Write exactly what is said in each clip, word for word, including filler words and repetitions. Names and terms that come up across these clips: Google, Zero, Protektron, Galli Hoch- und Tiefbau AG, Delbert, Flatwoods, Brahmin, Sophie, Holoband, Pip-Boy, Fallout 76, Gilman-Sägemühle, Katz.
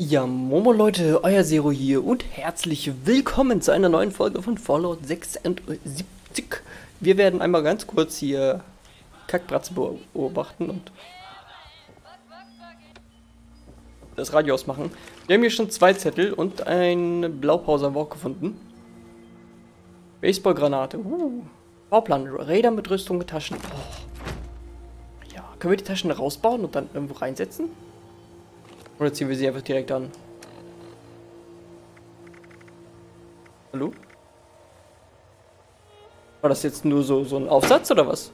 Ja, Momo Leute, euer Zero hier und herzlich willkommen zu einer neuen Folge von Fallout sechsundsiebzig. Wir werden einmal ganz kurz hier Kackbratze beobachten und das Radio ausmachen. Wir haben hier schon zwei Zettel und eine Blaupause am Bauch gefunden. Baseballgranate, uh. Bauplan, Räder mit Rüstung, Taschen. Oh. Ja, können wir die Taschen rausbauen und dann irgendwo reinsetzen? Oder ziehen wir sie einfach direkt an? Hallo? War das jetzt nur so, so ein Aufsatz oder was?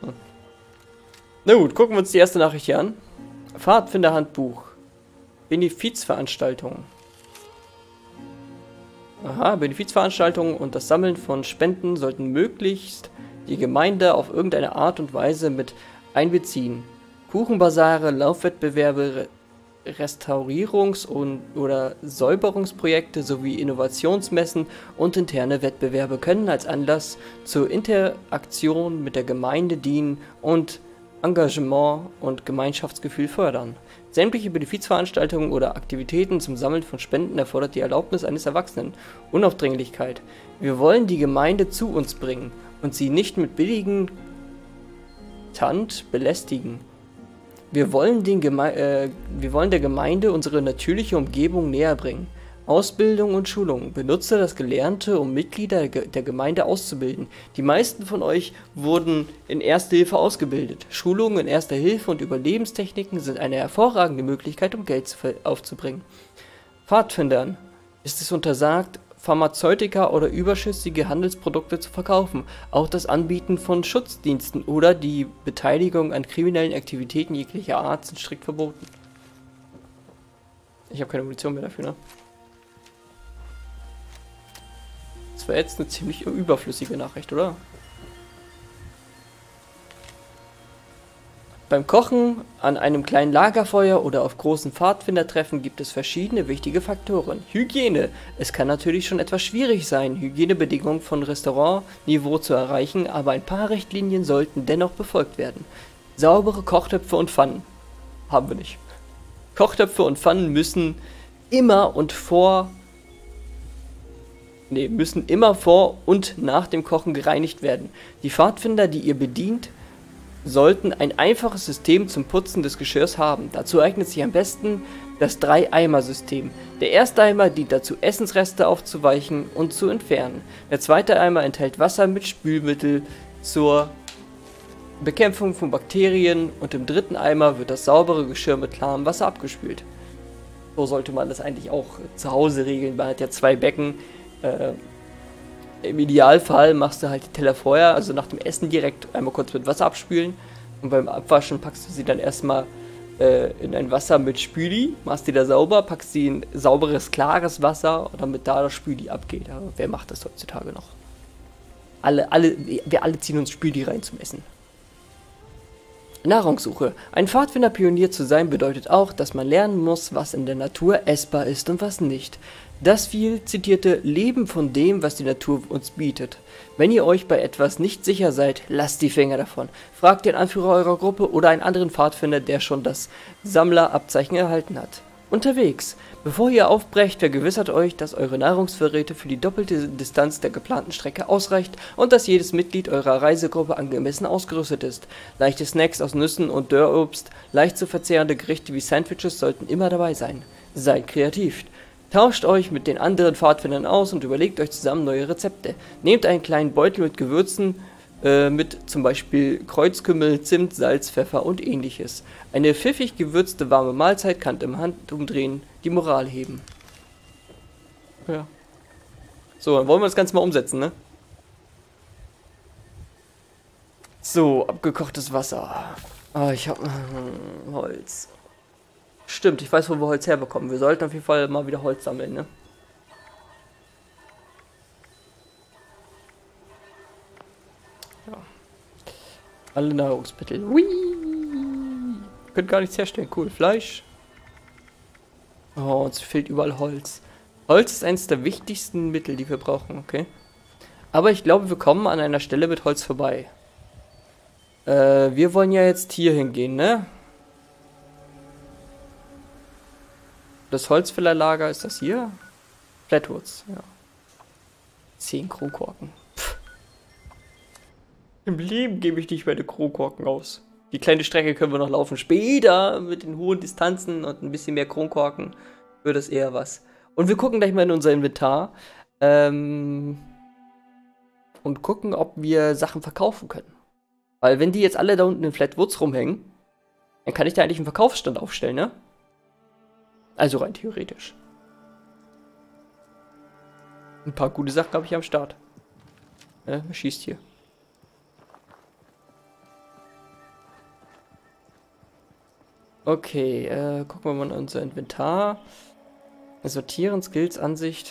Hm. Na gut, gucken wir uns die erste Nachricht hier an. Pfadfinderhandbuch. Benefizveranstaltungen. Aha, Benefizveranstaltungen und das Sammeln von Spenden sollten möglichst die Gemeinde auf irgendeine Art und Weise mit einbeziehen. Kuchenbasare, Laufwettbewerbe, Restaurierungs- und oder Säuberungsprojekte sowie Innovationsmessen und interne Wettbewerbe können als Anlass zur Interaktion mit der Gemeinde dienen und Engagement und Gemeinschaftsgefühl fördern. Sämtliche Benefizveranstaltungen oder Aktivitäten zum Sammeln von Spenden erfordert die Erlaubnis eines Erwachsenen. Unaufdringlichkeit. Wir wollen die Gemeinde zu uns bringen und sie nicht mit billigen Tant belästigen. Wir wollen, den Geme äh, wir wollen der Gemeinde unsere natürliche Umgebung näher bringen. Ausbildung und Schulung. Benutze das Gelernte, um Mitglieder der Gemeinde auszubilden. Die meisten von euch wurden in Erste Hilfe ausgebildet. Schulungen in Erster Hilfe und Überlebenstechniken sind eine hervorragende Möglichkeit, um Geld aufzubringen. Pfadfindern. Ist es untersagt, Pharmazeutika oder überschüssige Handelsprodukte zu verkaufen, auch das Anbieten von Schutzdiensten oder die Beteiligung an kriminellen Aktivitäten jeglicher Art sind strikt verboten. Ich habe keine Munition mehr dafür, ne? Das war jetzt eine ziemlich überflüssige Nachricht, oder? Beim Kochen, an einem kleinen Lagerfeuer oder auf großen Pfadfindertreffen gibt es verschiedene wichtige Faktoren. Hygiene. Es kann natürlich schon etwas schwierig sein, Hygienebedingungen von Restaurantniveau zu erreichen, aber ein paar Richtlinien sollten dennoch befolgt werden. Saubere Kochtöpfe und Pfannen. Haben wir nicht. Kochtöpfe und Pfannen müssen immer und vor... Ne, müssen immer vor und nach dem Kochen gereinigt werden. Die Pfadfinder, die ihr bedient... sollten ein einfaches System zum Putzen des Geschirrs haben. Dazu eignet sich am besten das Drei-Eimer-System. Der erste Eimer dient dazu, Essensreste aufzuweichen und zu entfernen. Der zweite Eimer enthält Wasser mit Spülmittel zur Bekämpfung von Bakterien und im dritten Eimer wird das saubere Geschirr mit klarem Wasser abgespült. So sollte man das eigentlich auch zu Hause regeln. Man hat ja zwei Becken. Äh, Im Idealfall machst du halt die Teller vorher, also nach dem Essen direkt einmal kurz mit Wasser abspülen und beim Abwaschen packst du sie dann erstmal äh, in ein Wasser mit Spüli, machst die da sauber, packst sie in sauberes, klares Wasser, damit da das Spüli abgeht. Aber wer macht das heutzutage noch? Alle, alle, wir alle ziehen uns Spüli rein zum Essen. Nahrungssuche. Ein Pfadfinderpionier zu sein bedeutet auch, dass man lernen muss, was in der Natur essbar ist und was nicht. Das viel zitierte Leben von dem, was die Natur uns bietet. Wenn ihr euch bei etwas nicht sicher seid, lasst die Finger davon. Fragt den Anführer eurer Gruppe oder einen anderen Pfadfinder, der schon das Sammlerabzeichen erhalten hat. Unterwegs. Bevor ihr aufbrecht, vergewissert euch, dass eure Nahrungsvorräte für die doppelte Distanz der geplanten Strecke ausreicht und dass jedes Mitglied eurer Reisegruppe angemessen ausgerüstet ist. Leichte Snacks aus Nüssen und Dörrobst, leicht zu verzehrende Gerichte wie Sandwiches sollten immer dabei sein. Seid kreativ. Tauscht euch mit den anderen Pfadfindern aus und überlegt euch zusammen neue Rezepte. Nehmt einen kleinen Beutel mit Gewürzen äh, mit zum Beispiel Kreuzkümmel, Zimt, Salz, Pfeffer und ähnliches. Eine pfiffig gewürzte warme Mahlzeit kann im Handumdrehen die Moral heben. Ja. So, dann wollen wir das Ganze mal umsetzen, ne? So, abgekochtes Wasser. Ah, ich hab... Hm, Holz... Stimmt, ich weiß, wo wir Holz herbekommen. Wir sollten auf jeden Fall mal wieder Holz sammeln, ne? Ja. Alle Nahrungsmittel. Hui! Könnt gar nichts herstellen. Cool. Fleisch. Oh, uns fehlt überall Holz. Holz ist eines der wichtigsten Mittel, die wir brauchen, okay? Aber ich glaube, wir kommen an einer Stelle mit Holz vorbei. Äh, wir wollen ja jetzt hier hingehen, ne? Das Holzfällerlager, ist das hier? Flatwoods, ja. Zehn Kronkorken. Pff. Im Leben gebe ich nicht meine Kronkorken aus. Die kleine Strecke können wir noch laufen. Später mit den hohen Distanzen und ein bisschen mehr Kronkorken wird das eher was. Und wir gucken gleich mal in unser Inventar. Ähm, und gucken, ob wir Sachen verkaufen können. Weil wenn die jetzt alle da unten in Flatwoods rumhängen, dann kann ich da eigentlich einen Verkaufsstand aufstellen, ne? Also rein theoretisch. Ein paar gute Sachen habe ich am Start. Ja, man schießt hier. Okay, äh, gucken wir mal in unser Inventar. Sortieren, Skills, Ansicht.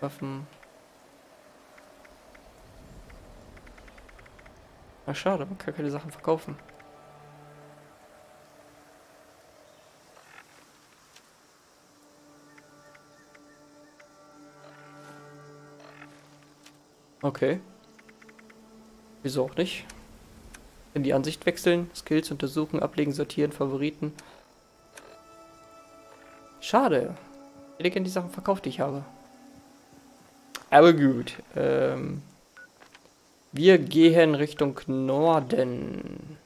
Waffen. Ach schade, man kann keine Sachen verkaufen. Okay. Wieso auch nicht? In die Ansicht wechseln, Skills untersuchen, ablegen, sortieren, Favoriten. Schade. Ich hätte die Sachen verkauft, die ich habe. Aber gut. Ähm, wir gehen Richtung Norden.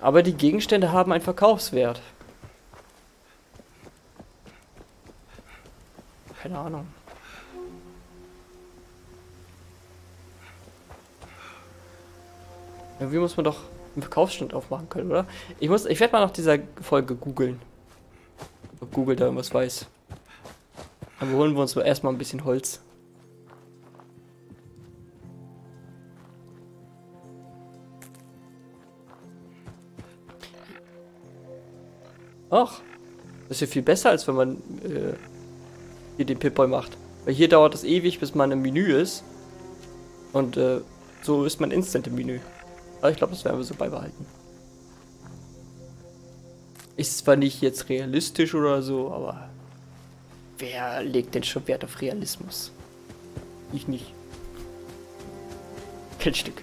Aber die Gegenstände haben einen Verkaufswert. Keine Ahnung. Irgendwie muss man doch einen Verkaufsstand aufmachen können, oder? Ich muss, ich werde mal nach dieser Folge googeln. Ob Google da irgendwas weiß. Aber holen wir uns mal erstmal ein bisschen Holz. Ach, das ist ja viel besser, als wenn man äh, hier den Pip-Boy macht. Weil hier dauert das ewig, bis man im Menü ist. Und äh, so ist man instant im Menü. Aber ich glaube, das werden wir so beibehalten. Ist zwar nicht jetzt realistisch oder so, aber wer legt denn schon Wert auf Realismus? Ich nicht. Kein Stück.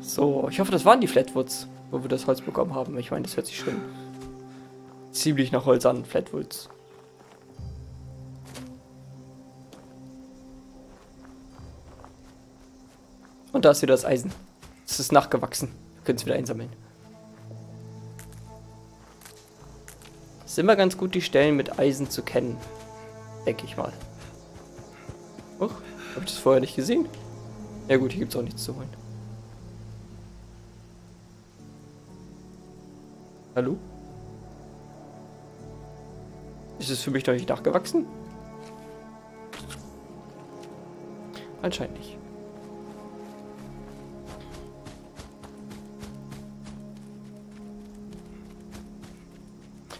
So, ich hoffe, das waren die Flatwoods, wo wir das Holz bekommen haben. Ich meine, das hört sich schon ziemlich nach Holz an, Flatwoods. Und da ist wieder das Eisen. Es ist nachgewachsen. Wir können es wieder einsammeln. Es ist immer ganz gut, die Stellen mit Eisen zu kennen. Denke ich mal. Uch, habe ich das vorher nicht gesehen? Ja gut, hier gibt es auch nichts zu holen. Hallo? Ist es für mich noch nicht nachgewachsen? Anscheinend nicht.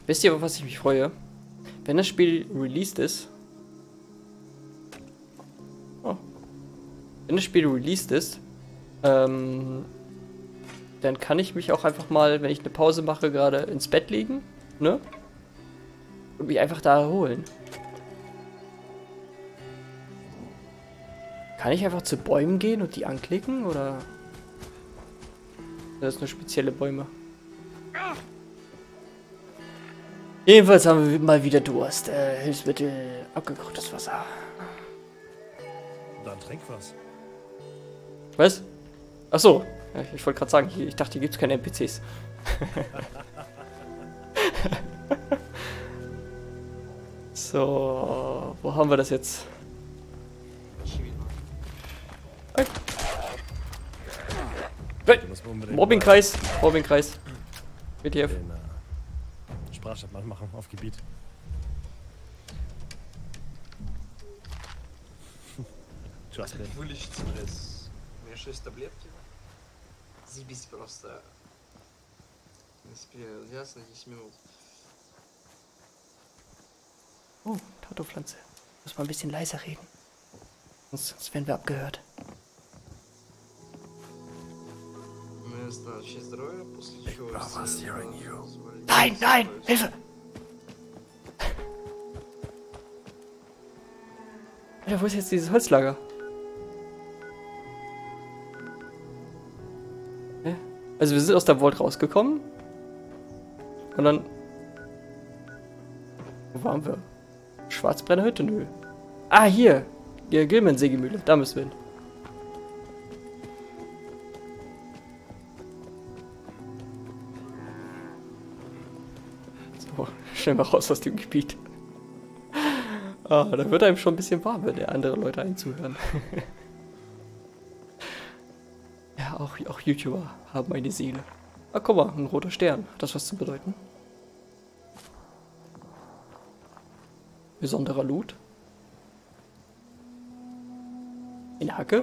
Wisst ihr, auf was ich mich freue? Wenn das Spiel released ist. Oh. Wenn das Spiel released ist, ähm, dann kann ich mich auch einfach mal, wenn ich eine Pause mache, gerade ins Bett legen, ne? Und mich einfach da erholen. Kann ich einfach zu Bäumen gehen und die anklicken, oder? Das sind nur spezielle Bäume. Jedenfalls haben wir mal wieder Durst. Äh, Hilfsmittel, abgekochtes Wasser. Dann trink was. Was? Achso. Ich wollte gerade sagen, ich dachte, hier gibt es keine N P Cs. So, wo haben wir das jetzt? Hey. Hey. Mobbingkreis. Mobbingkreis. B T F. Sprachschaft machen auf Gebiet. Just oh, Tattoo-Pflanze. Muss mal ein bisschen leiser reden. Sonst, sonst werden wir abgehört. Ich was nein, nein, Hilfe! Alter, wo ist jetzt dieses Holzlager? Also wir sind aus der Vault rausgekommen. Und dann... Wo waren wir? Schwarzbrennerhütte? Nö. Ah, hier. Die Gilman-Sägemühle. Da müssen wir hin. So, schnell mal raus aus dem Gebiet. Ah, da wird einem schon ein bisschen warm, wenn der andere Leute einzuhören. Ja, auch, auch YouTuber haben eine Seele. Ah, guck mal, ein roter Stern. Hat das was zu bedeuten? Besonderer Loot. Eine Hacke.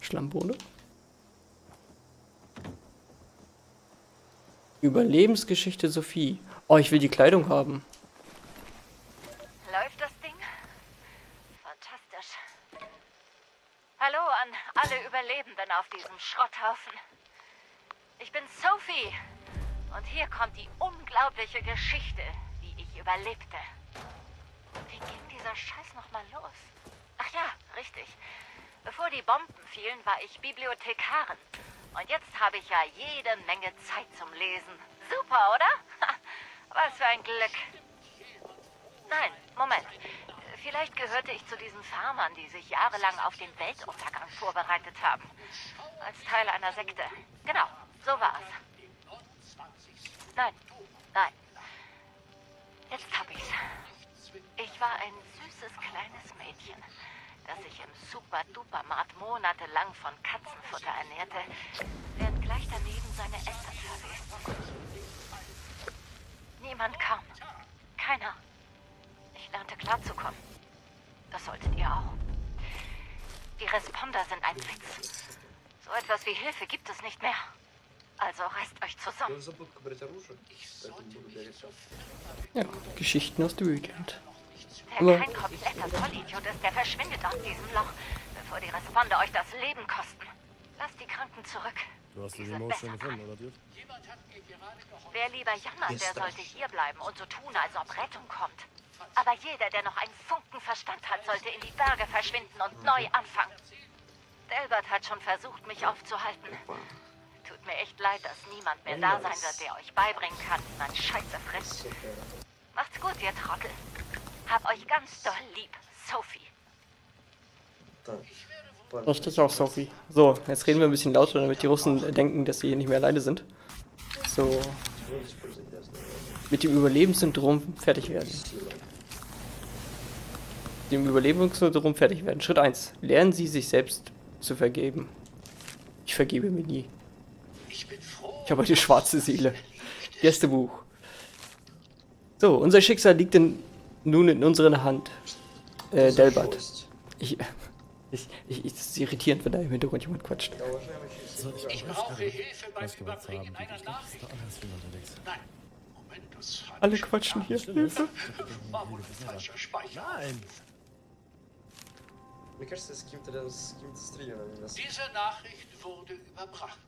Schlammbohne. Überlebensgeschichte Sophie. Oh, ich will die Kleidung haben. Läuft das Ding? Fantastisch. Hallo an alle Überlebenden auf diesem Schrotthaufen. Ich bin Sophie. Und hier kommt die unglaubliche Geschichte, wie ich überlebte. Wie ging dieser Scheiß nochmal los? Ach ja, richtig. Bevor die Bomben fielen, war ich Bibliothekarin. Und jetzt habe ich ja jede Menge Zeit zum Lesen. Super, oder? Was für ein Glück. Nein, Moment. Vielleicht gehörte ich zu diesen Farmern, die sich jahrelang auf den Weltuntergang vorbereitet haben. Als Teil einer Sekte. Genau, so war's. Nein, nein. Jetzt hab ich's. Ich war ein süßes kleines Mädchen, das sich im Super-Dupermarkt monatelang von Katzenfutter ernährte, während gleich daneben seine Eltern verwesen. Niemand kam. Keiner. Ich lernte klarzukommen. Das solltet ihr auch. Die Responder sind ein Witz. So etwas wie Hilfe gibt es nicht mehr. Also reißt euch zusammen. Ja, Geschichten aus dem Weekend. Wer kein kompletter Vollidiot ist, der verschwindet aus diesem Loch, bevor die Responder euch das Leben kosten. Lasst die Kranken zurück. Du hast die Maus schon gefunden, oder? Wer lieber jammert, der sollte hierbleiben und so tun, als ob Rettung kommt. Aber jeder, der noch einen Funken Verstand hat, sollte in die Berge verschwinden und neu anfangen. Delbert hat schon versucht, mich aufzuhalten. Tut mir echt leid, dass niemand mehr da sein wird, der euch beibringen kann, wie man Scheiße frisst. Macht's gut, ihr Trottel. Hab euch ganz doll lieb, Sophie. Das steht auch, Sophie. So, jetzt reden wir ein bisschen lauter, damit die Russen denken, dass sie hier nicht mehr alleine sind. So. Mit dem Überlebenssyndrom fertig werden. Dem Überlebenssyndrom fertig werden. Schritt eins. Lernen Sie, sich selbst zu vergeben. Ich vergebe mir nie. Ich habe eine schwarze Seele. Erste Buch. So, unser Schicksal liegt in... Nun in unserer Hand. Äh, Delbert. Ich, ich, ich, ich, das ist irritierend, wenn da im Hintergrund jemand quatscht. Ich brauche Hilfe beim Überbringen einer Nachricht. Nein. Momentus. Alle quatschen hier. Hilfe. Warum falscher Speicher? Nein. Diese Nachricht wurde überbracht.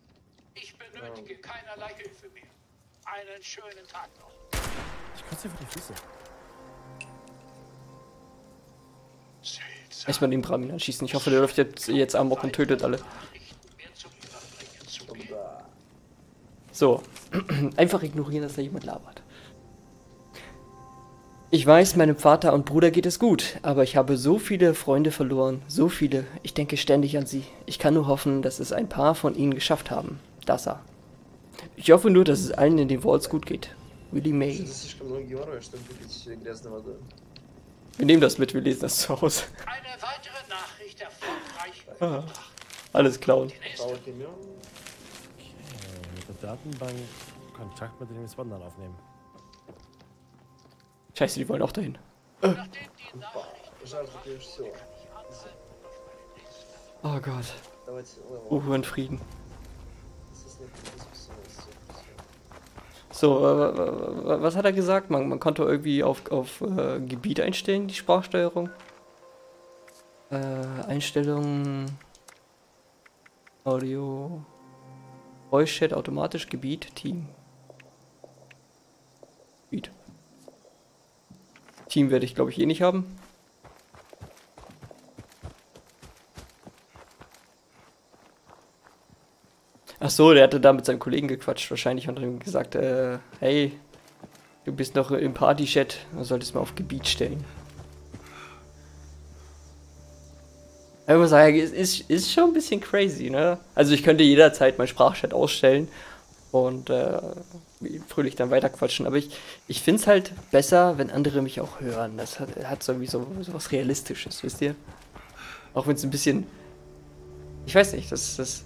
Ich benötige keinerlei Hilfe mehr. Einen schönen Tag noch. Ich kotze vor die Füße. Erstmal den Brahmin anschießen. Ich hoffe, der läuft jetzt, jetzt am Bock und tötet alle. So. Einfach ignorieren, dass da jemand labert. Ich weiß, meinem Vater und Bruder geht es gut, aber ich habe so viele Freunde verloren. So viele. Ich denke ständig an sie. Ich kann nur hoffen, dass es ein paar von ihnen geschafft haben. Das er. Ich hoffe nur, dass es allen in den Vaults gut geht. Willy May. Wir nehmen das mit, wir lesen das zu Hause. Eine weitere Nachricht erfolgreich überbracht. Alles klauen. Mit der Datenbank Kontakt mit den Respondern aufnehmen. Scheiße, die wollen auch dahin. Äh. Oh Gott. Ruhe und Frieden. So, äh, was hat er gesagt? Man, man konnte irgendwie auf, auf äh, Gebiet einstellen, die Sprachsteuerung. Äh, Einstellungen, Audio, Voice Chat, automatisch, Gebiet, Team. Gebiet. Team werde ich, glaube ich, eh nicht haben. Ach so, der hatte da mit seinem Kollegen gequatscht wahrscheinlich und hat ihm gesagt, äh, hey, du bist noch im Party-Chat, du solltest mal auf Gebiet stellen. Ich muss sagen, es ist, ist, ist schon ein bisschen crazy, ne? Also ich könnte jederzeit meinen Sprachchat ausstellen und äh, fröhlich dann weiterquatschen, aber ich, ich finde es halt besser, wenn andere mich auch hören. Das hat, hat so irgendwie so, so was Realistisches, wisst ihr? Auch wenn es ein bisschen, ich weiß nicht, das, das,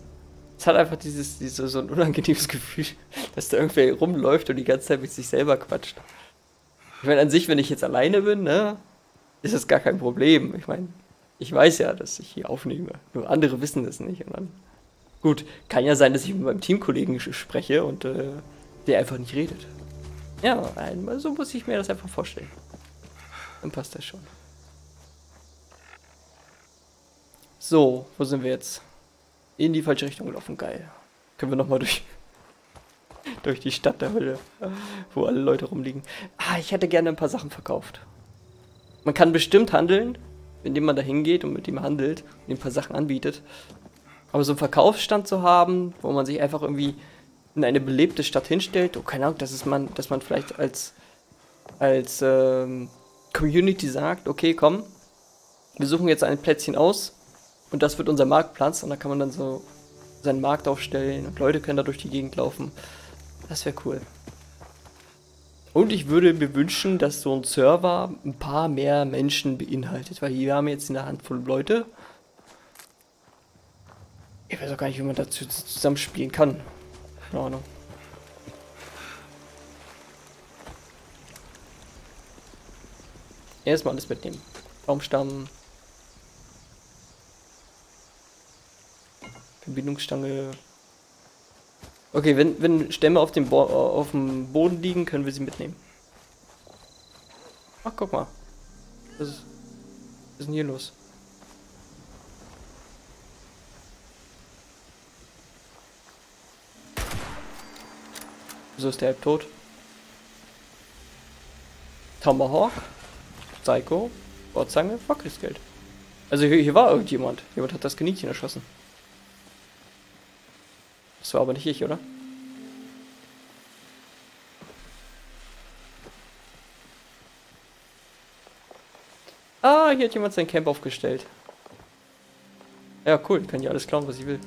das hat einfach dieses, dieses so ein unangenehmes Gefühl, dass da irgendwer rumläuft und die ganze Zeit mit sich selber quatscht. Ich meine, an sich, wenn ich jetzt alleine bin, ne, ist das gar kein Problem. Ich meine, ich weiß ja, dass ich hier aufnehme. Nur andere wissen das nicht. Und dann, gut, kann ja sein, dass ich mit meinem Teamkollegen spreche und äh, der einfach nicht redet. Ja, einmal so muss ich mir das einfach vorstellen. Dann passt das schon. So, wo sind wir jetzt? In die falsche Richtung gelaufen, geil. Können wir nochmal durch, durch die Stadt der Hölle, wo alle Leute rumliegen. Ah, ich hätte gerne ein paar Sachen verkauft. Man kann bestimmt handeln, indem man da hingeht und mit ihm handelt und ihm ein paar Sachen anbietet. Aber so einen Verkaufsstand zu haben, wo man sich einfach irgendwie in eine belebte Stadt hinstellt, oh, keine Ahnung, das ist man, dass man vielleicht als, als ähm, Community sagt, okay, komm, wir suchen jetzt ein Plätzchen aus und das wird unser Marktplatz und da kann man dann so seinen Markt aufstellen und Leute können da durch die Gegend laufen. Das wäre cool. Und ich würde mir wünschen, dass so ein Server ein paar mehr Menschen beinhaltet, weil hier haben wir jetzt eine Handvoll Leute. Ich weiß auch gar nicht, wie man dazu zusammenspielen kann. Keine Ahnung. Erstmal alles mitnehmen. Baumstamm. Verbindungsstange. Okay, wenn, wenn Stämme auf dem, Bo auf dem Boden liegen, können wir sie mitnehmen. Ach, guck mal. Was ist, was ist denn hier los? Wieso ist der halb tot? Tomahawk, Psycho, Bordzange, fuckes Geld. Also hier, hier war irgendjemand. Jemand hat das Kaninchen erschossen. Das war aber nicht ich, oder? Ah, hier hat jemand sein Camp aufgestellt. Ja, cool. Ich kann ja alles klauen, was ich will.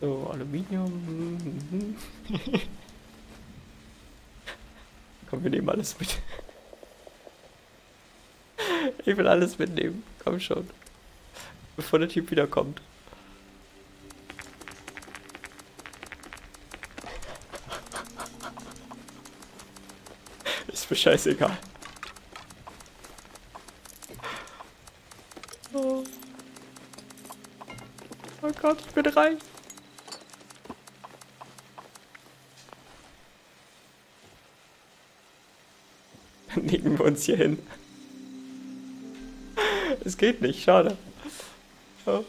So, Aluminium. Komm, wir nehmen alles mit. Ich will alles mitnehmen. Komm schon. Bevor der Typ wiederkommt. Ist mir scheißegal. Oh. Oh Gott, ich bin reich. Dann legen wir uns hier hin. Es geht nicht, schade. Oh.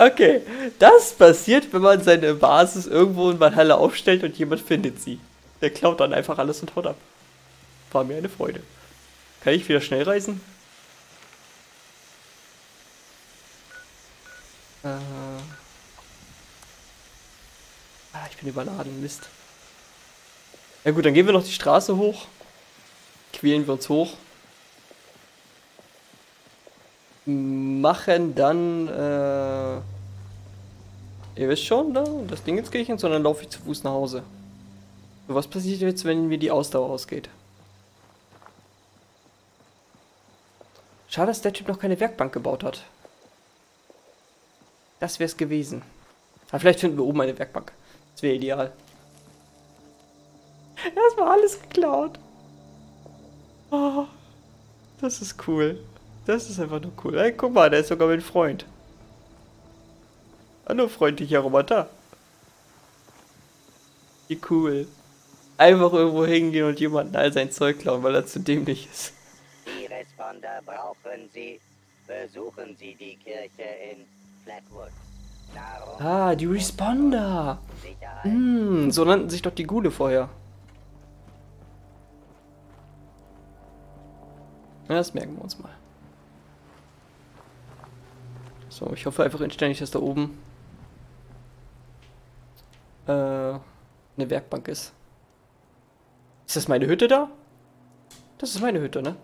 Okay, das passiert, wenn man seine Basis irgendwo in Valhalla aufstellt und jemand findet sie. Der klaut dann einfach alles und haut ab. War mir eine Freude. Kann ich wieder schnell reisen? Äh. Ah, ich bin überladen, Mist. Ja gut, dann gehen wir noch die Straße hoch. Quälen wir uns hoch. Machen dann, äh, ihr wisst schon, ne? Das Ding ins Kirchen, sondern laufe ich zu Fuß nach Hause. So, was passiert jetzt, wenn mir die Ausdauer ausgeht? Schade, dass der Typ noch keine Werkbank gebaut hat. Das wär's gewesen. Aber vielleicht finden wir oben eine Werkbank. Das wäre ideal. Erstmal alles geklaut. Oh, das ist cool. Das ist einfach nur cool. Ey, guck mal, der ist sogar mein Freund. Hallo, freundlicher Roboter. Wie cool. Einfach irgendwo hingehen und jemanden all sein Zeug klauen, weil er zu dämlich ist. Die Responder brauchen Sie. Besuchen Sie die Kirche in Flatwoods. Ah, die Responder. Hm, so nannten sich doch die Ghule vorher. Ja, das merken wir uns mal. So, ich hoffe einfach inständig, dass da oben äh, eine Werkbank ist. Ist das meine Hütte da? Das ist meine Hütte, ne?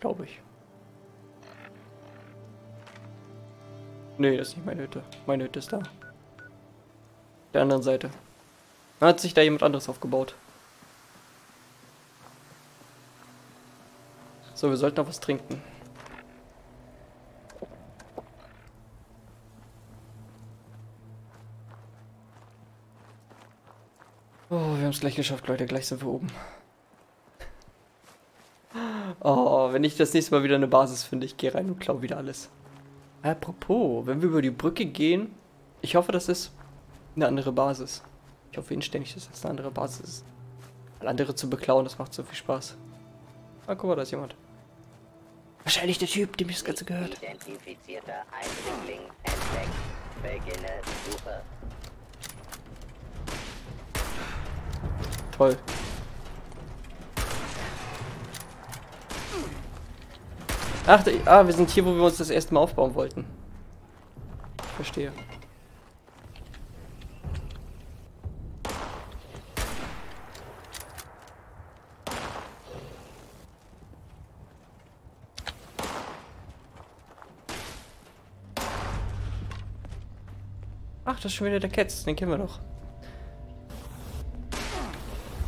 Glaube ich. Nee, das ist nicht meine Hütte. Meine Hütte ist da. Der anderen Seite. Da hat sich da jemand anderes aufgebaut. So, wir sollten noch was trinken. Oh, wir haben es gleich geschafft, Leute. Gleich sind wir oben. Oh, wenn ich das nächste Mal wieder eine Basis finde, ich gehe rein und klaue wieder alles. Apropos, wenn wir über die Brücke gehen, ich hoffe, das ist eine andere Basis. Ich hoffe inständig, dass das eine andere Basis ist. Weil andere zu beklauen, das macht so viel Spaß. Ah, guck mal, da ist jemand. Wahrscheinlich der Typ, dem ich das Ganze gehört. Identifizierter Eindringling entdeckt. Beginne Suche. Toll. Ach, ah, wir sind hier, wo wir uns das erste Mal aufbauen wollten. Ich verstehe. Ach, das ist schon wieder der Katz, den kennen wir doch.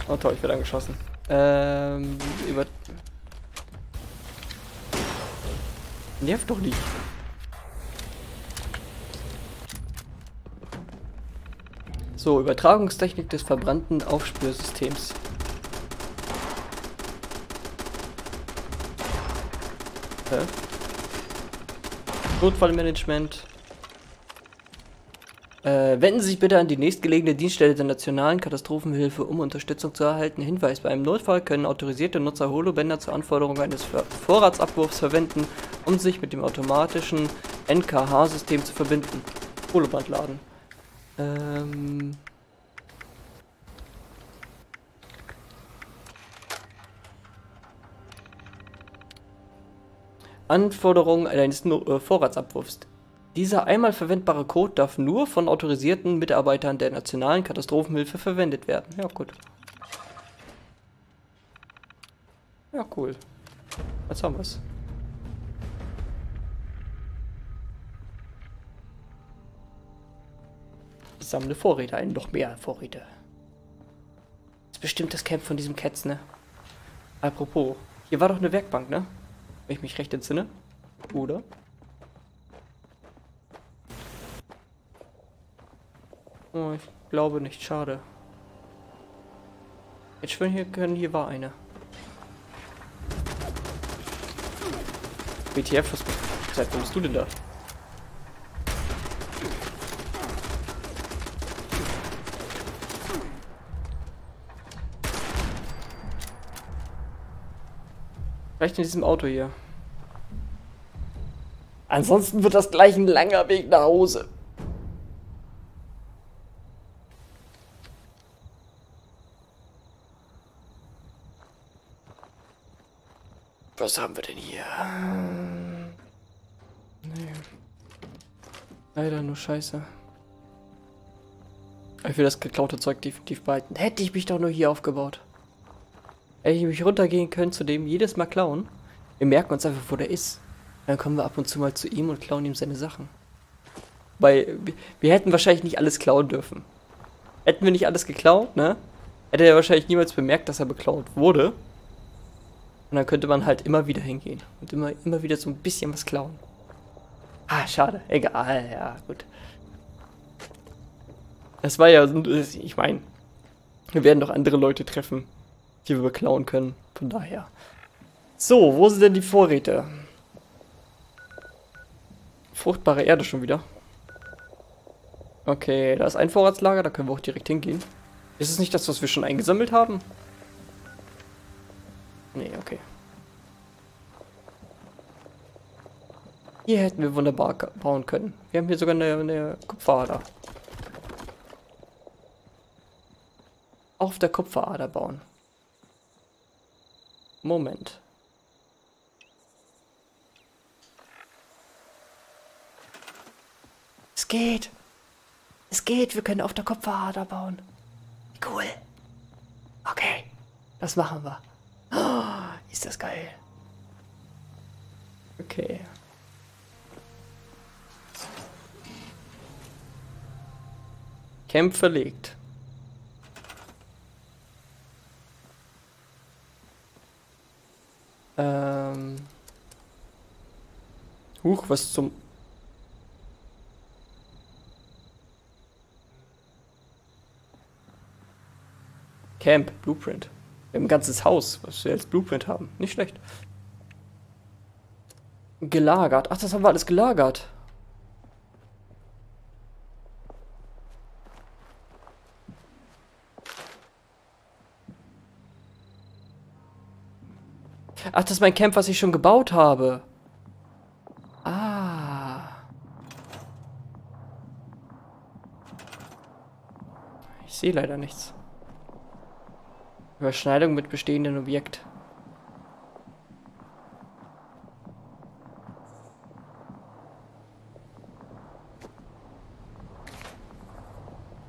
Oh toll, ich werde angeschossen. Ähm, über... Nervt doch nicht. So, Übertragungstechnik des verbrannten Aufspürsystems. Hä? Notfallmanagement. Äh, wenden Sie sich bitte an die nächstgelegene Dienststelle der Nationalen Katastrophenhilfe, um Unterstützung zu erhalten. Hinweis: Bei einem Notfall können autorisierte Nutzer Holobänder zur Anforderung eines Vorratsabwurfs verwenden, um sich mit dem automatischen N K H-System zu verbinden. Holoband laden. Ähm. Anforderung eines no- Vorratsabwurfs. Dieser einmal verwendbare Code darf nur von autorisierten Mitarbeitern der Nationalen Katastrophenhilfe verwendet werden. Ja, gut. Ja, cool. Jetzt haben wir es. Ich sammle Vorräte ein, noch mehr Vorräte. Das ist bestimmt das Camp von diesem Katz, ne? Apropos, hier war doch eine Werkbank, ne? Wenn ich mich recht entsinne. Oder? Oh, ich glaube nicht. Schade. Jetzt schwören hier können, hier war eine. W T F, was seit wann bist du denn da? Vielleicht in diesem Auto hier. Ansonsten wird das gleich ein langer Weg nach Hause. Was haben wir denn hier? Nee. Leider nur Scheiße. Ich will das geklaute Zeug definitiv behalten. Hätte ich mich doch nur hier aufgebaut. Hätte ich mich runtergehen können zu dem jedes Mal klauen. Wir merken uns einfach, wo der ist. Dann kommen wir ab und zu mal zu ihm und klauen ihm seine Sachen. Weil wir hätten wahrscheinlich nicht alles klauen dürfen. Hätten wir nicht alles geklaut, ne? Hätte er wahrscheinlich niemals bemerkt, dass er beklaut wurde. Und dann könnte man halt immer wieder hingehen und immer, immer wieder so ein bisschen was klauen. Ah, schade. Egal, ja, gut. Das war ja, ich meine, wir werden doch andere Leute treffen, die wir beklauen können. Von daher. So, wo sind denn die Vorräte? Fruchtbare Erde schon wieder. Okay, da ist ein Vorratslager, da können wir auch direkt hingehen. Ist es nicht das, was wir schon eingesammelt haben? Nee, okay. Hier hätten wir wunderbar bauen können. Wir haben hier sogar eine, eine Kupferader. Auf der Kupferader bauen. Moment. Es geht. Es geht. Wir können auf der Kupferader bauen. Cool. Okay. Das machen wir. Oh, ist das geil. Okay. Camp verlegt. Ähm. Huch, was zum... Camp, Blueprint. Wir haben ein ganzes Haus, was wir als Blueprint haben. Nicht schlecht. Gelagert. Ach, das haben wir alles gelagert. Ach, das ist mein Camp, was ich schon gebaut habe. Ah. Ich sehe leider nichts. Überschneidung mit bestehendem Objekt.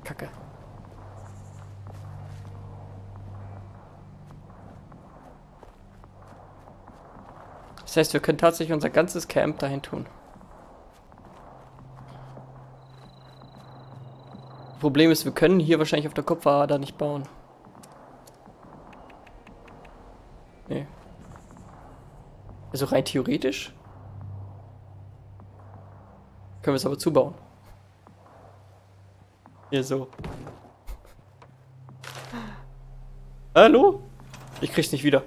Kacke. Das heißt, wir können tatsächlich unser ganzes Camp dahin tun. Das Problem ist, wir können hier wahrscheinlich auf der Kupferader nicht bauen. Also rein theoretisch können wir es aber zubauen. Hier so. Hallo? Ich krieg's nicht wieder.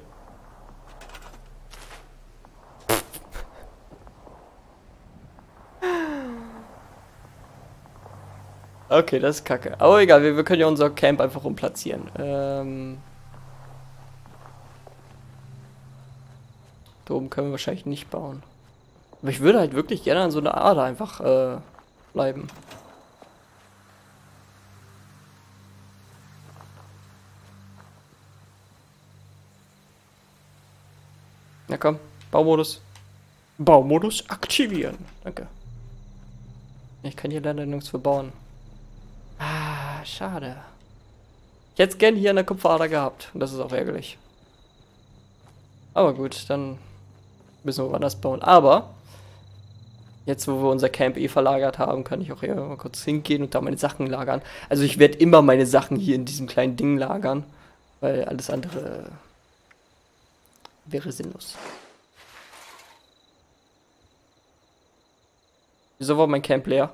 Okay, das ist kacke. Aber egal, wir, wir können ja unser Camp einfach rumplatzieren. Ähm... Da oben können wir wahrscheinlich nicht bauen. Aber ich würde halt wirklich gerne an so einer Ader einfach äh, bleiben. Na komm, Baumodus. Baumodus aktivieren. Danke. Ich kann hier leider nirgends für bauen. Ah, schade. Ich hätte es gern hier an der Kupferader gehabt. Und das ist auch ärgerlich. Aber gut, dann... müssen wir woanders bauen. Aber jetzt, wo wir unser Camp eh verlagert haben, kann ich auch hier mal kurz hingehen und da meine Sachen lagern. Also ich werde immer meine Sachen hier in diesem kleinen Ding lagern, weil alles andere wäre sinnlos. Wieso war mein Camp leer?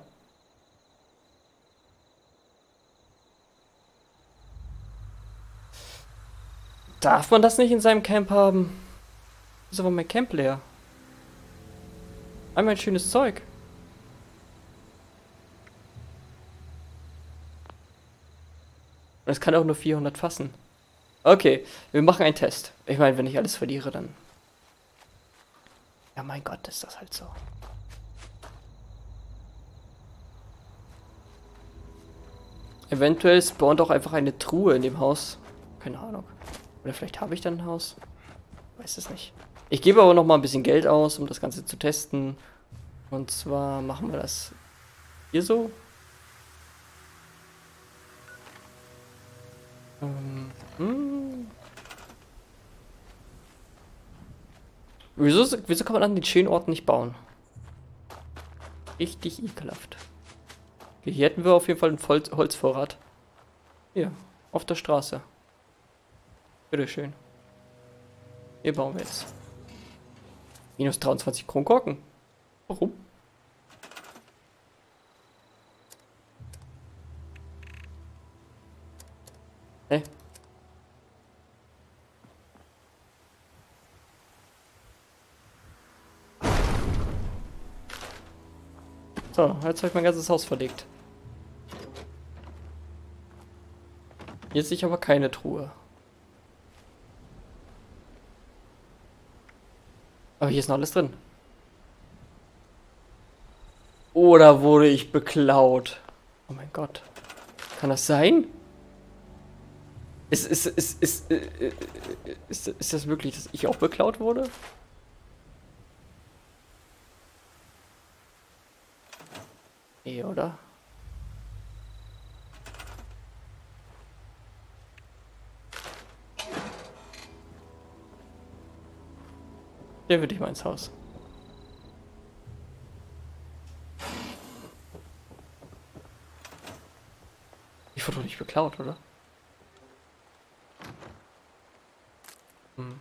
Darf man das nicht in seinem Camp haben? Das ist aber mein Camp leer. Einmal ein schönes Zeug. Und es kann auch nur vierhundert fassen. Okay, wir machen einen Test. Ich meine, wenn ich alles verliere, dann... Ja, mein Gott, ist das halt so. Eventuell spawnt auch einfach eine Truhe in dem Haus. Keine Ahnung. Oder vielleicht habe ich dann ein Haus. Weiß es nicht. Ich gebe aber noch mal ein bisschen Geld aus, um das Ganze zu testen. Und zwar machen wir das hier so. Ähm, hm. wieso, wieso kann man an den schönen Orten nicht bauen? Richtig ekelhaft. Okay, hier hätten wir auf jeden Fall einen Holz- Holzvorrat. Hier, auf der Straße. Bitteschön. Hier bauen wir jetzt. Minus dreiundzwanzig Kronkorken. Warum? Hä? So, jetzt habe ich mein ganzes Haus verlegt. Jetzt sehe ich aber keine Truhe. Aber hier ist noch alles drin. Oder wurde ich beklaut? Oh mein Gott. Kann das sein? Ist, ist, ist, ist, ist, ist, ist das wirklich, dass ich auch beklaut wurde? Nee, oder? Der wird nicht mal ins Haus. Ich wurde doch nicht beklaut, oder? Hm.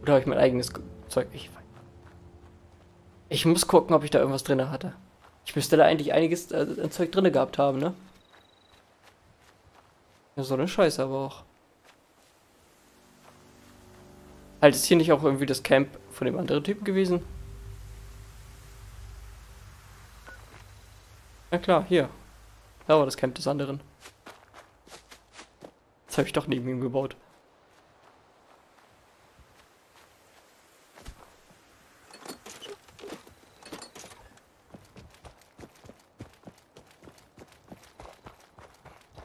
Oder habe ich mein eigenes Zeug? Ich, ich muss gucken, ob ich da irgendwas drin hatte. Ich müsste da eigentlich einiges äh, Zeug drin gehabt haben, ne? Ja, so eine Scheiße aber auch. Halt, ist hier nicht auch irgendwie das Camp von dem anderen Typen gewesen? Na klar, hier. Da war das Camp des anderen. Das habe ich doch neben ihm gebaut.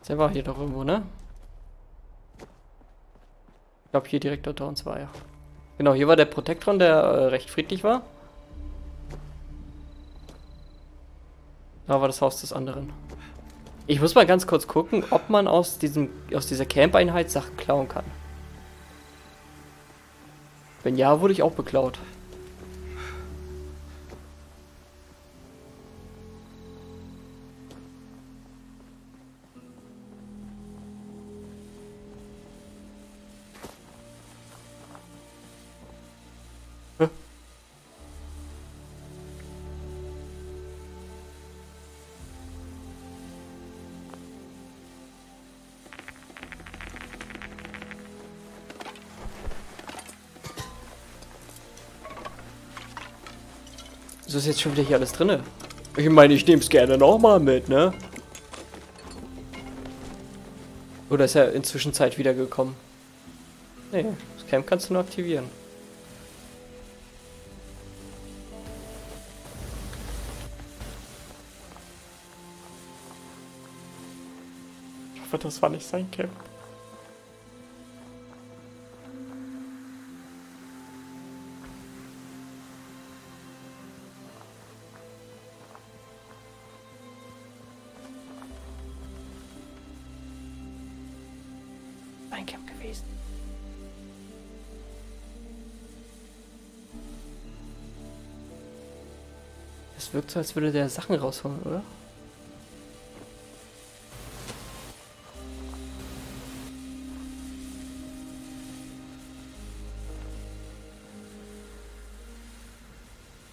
Der war hier doch irgendwo, ne? Ich glaube, hier direkt unter uns war er. Genau, hier war der Protektron, der äh, recht friedlich war. Da war das Haus des anderen. Ich muss mal ganz kurz gucken, ob man aus, diesem, aus dieser Camp-Einheit Sachen klauen kann. Wenn ja, wurde ich auch beklaut. Wieso ist jetzt schon wieder hier alles drin? Ich meine, ich nehme es gerne nochmal mit, ne? Oder ist er inzwischen Zeit wiedergekommen? Nee, das Camp kannst du nur aktivieren. Ich hoffe, das war nicht sein Camp. Es wirkt so, als würde der Sachen rausholen, oder?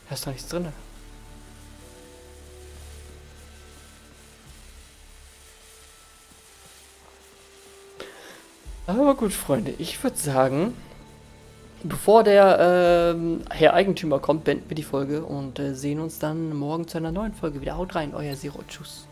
Da ist doch nichts drin. Aber gut, Freunde, ich würde sagen, bevor der ähm, Herr Eigentümer kommt, beenden wir die Folge und äh, sehen uns dann morgen zu einer neuen Folge wieder. Haut rein, euer Zero. Tschüss.